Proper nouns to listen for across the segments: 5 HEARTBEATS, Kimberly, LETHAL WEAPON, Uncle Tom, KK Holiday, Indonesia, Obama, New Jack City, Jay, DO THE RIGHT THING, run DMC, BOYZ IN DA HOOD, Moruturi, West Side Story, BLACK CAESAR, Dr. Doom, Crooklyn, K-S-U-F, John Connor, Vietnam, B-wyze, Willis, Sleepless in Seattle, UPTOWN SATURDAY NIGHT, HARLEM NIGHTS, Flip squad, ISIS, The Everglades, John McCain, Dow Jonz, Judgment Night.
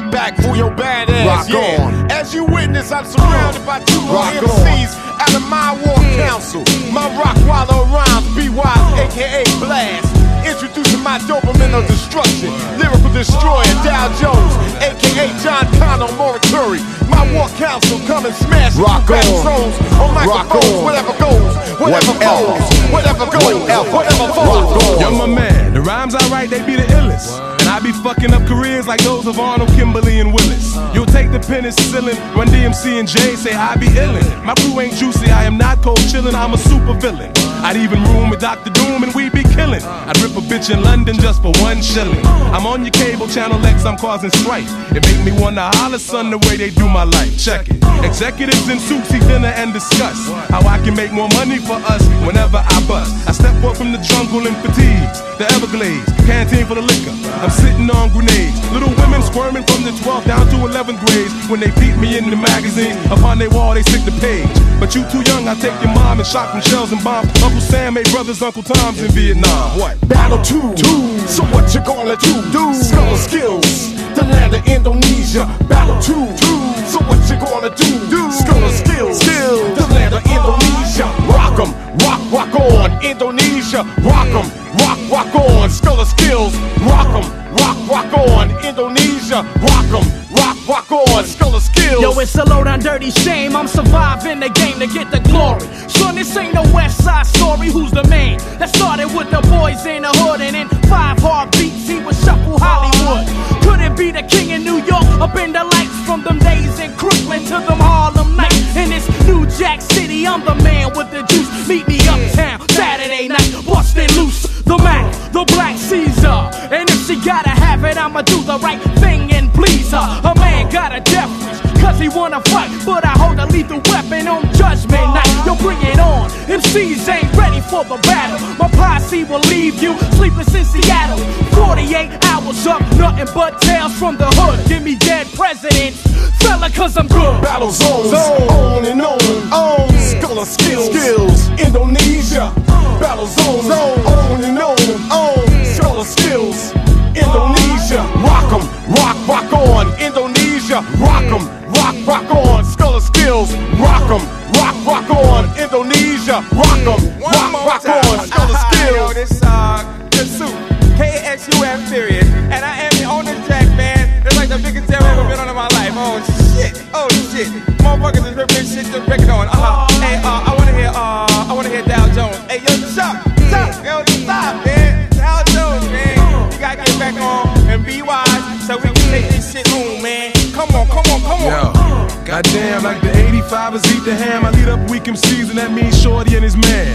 strike back for your badass. Rock on. As you witness, I'm surrounded by two MCs out of my war council. My rock wallow rhymes, B-wyze, aka Blast. Introducing my dopamine of destruction, lyrical destroyer, Dow Jonz, aka John Connor, Moruturi. My war council come and smash rock zones on microphones, whatever goes, whatever goes, whatever goes, whatever falls. Yo, my man, the rhymes I write, they be the illest. And I be fucking up careers like those of Arnold, Kimberly, and Willis. You'll take the penicillin when DMC and Jay say I be illin'. My crew ain't juicy, I am not cold chillin', I'm a super villain. I'd even room with Dr. Doom and we be killin'. I'd rip a bitch in London just for $1. I'm on your cable, Channel X, I'm causing strife. It make me wanna holler, son, the way they do my life. Check it. Executives in suits eat dinner and discuss how I can make more money for us whenever I bust. I step up from the jungle in fatigues, the Everglades, canteen for the liquor. I'm sitting on grenades. Little women squirming from the 12th down to 11th grades. When they beat me in the magazines, upon their wall they stick the page. But you too young, I take your mom and shot from shells and bombs. Uncle Sam, hey brothers, Uncle Tom's in Vietnam. What? Battle 2, so what you gonna do? Skill skills, the land of Indonesia. Battle 2, so what you gonna do? Skill skills, the land of Indonesia. Rock 'em, rock, rock on, Indonesia. Rock 'em, rock, rock on, skill skills. Rock 'em, rock, rock on, Indonesia. Rock 'em, rock, rock on, skill skills. Yo, it's a low down dirty shame. I'm surviving the game to get the glory. Son, this ain't no West Side Story. Who's the man? That started with the boys in the hood, and in 5 heartbeats he would shuffle Hollywood. Could it be the king in New York? Up in the lights from them days in Crooklyn to them Harlem nights. In this New Jack City, I'm the man with the juice. Meet me uptown Saturday night, bustin' loose. The Mac, the Black Caesar. And if she gotta have it, I'ma do the right thing and please her. A man got a death wish, cause he wanna fight, but I hold a lethal weapon on Judgment Night. Yo, bring it on. MCs ain't ready for the battle. My posse will leave you sleepless in Seattle. 48 hours up, nothing but tales from the hood. Give me dead presidents, fella, cause I'm good. Battle zones, on and on. Scholar skills, Indonesia. Battle zones, on and on. Scholar skills, Indonesia. Rock 'em, rock, rock on, Indonesia. Rock 'em, rock, rock on, scholar skills. Rock 'em, rock, rock on, Indonesia. Rock 'em, rock, rock on, scholar skills. Yo, this suit, K-S-U-F period, and I am the owner Jack, man. It's like the biggest jam I've ever been on in my life. Oh shit, motherfuckers is ripping shit to break it on. Hey, I wanna hear Dow Jonz. Hey, yo, stop, man. Dow Jonz, man. You gotta get back on and be wise so we can take this shit home, man. Come on. Yo, goddamn, like the 85ers eat the ham. I lead up weak MCs, and that means Shorty and his man.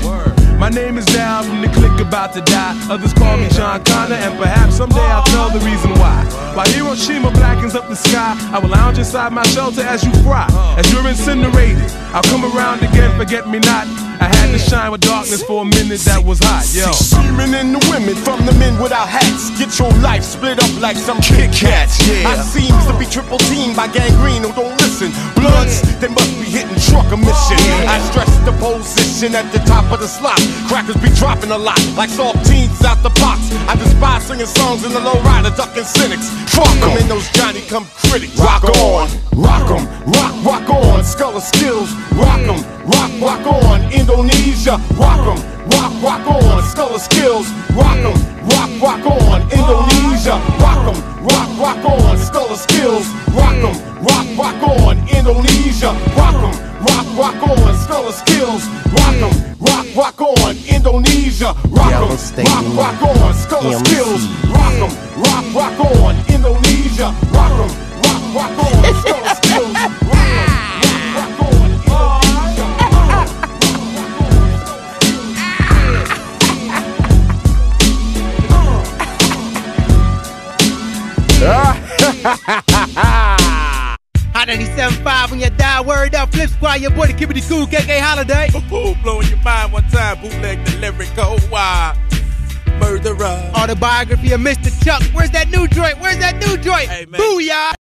My name is Dow from the clique about to die. Others call me John Connor, and perhaps someday I'll tell the reason why. While Hiroshima blackens up the sky, I will lounge inside my shelter as you fry. As you're incinerated, I'll come around again, forget me not. I had to shine with darkness for a minute that was hot, yo. Screaming in the women from the men without hats. Get your life split up like some Kit Kats, yeah. I seems to be triple teamed by gangrene who don't listen. Bloods, they must be hitting truck emission. I stress the position at the top of the slot. Crackers be dropping a lot like saltines out the box. I despise singing songs in the lowrider, ducking cynics. Fuck them and those Johnny come critics. Rock on, rock 'em, rock, rock on, skull of skills. Rock 'em, rock, rock on, Indonesia. Rock 'em, rock, rock on, skull of skills. Rock 'em, rock, rock on, Indonesia. Rock 'em, rock, rock on, skull of skills. Rock 'em, rock, rock on, Indonesia. Rock 'em, rock, rock on, skull of skills. Rock 'em, rock, rock on, Indonesia. Rock 'em, rock, rock on, skull of skills. Rock 'em, rock, rock on, Indonesia. Rock 'em, rock, rock on, skull of skills. Hot 97.5 when you die, word up, Flip Squad, your boy the Kid with the Cool, KK Holiday. Boo-boo, blowing your mind one time, bootleg the lyrical, why? Murderer. Autobiography of Mr. Chuck, where's that new joint? Hey, man. Booyah!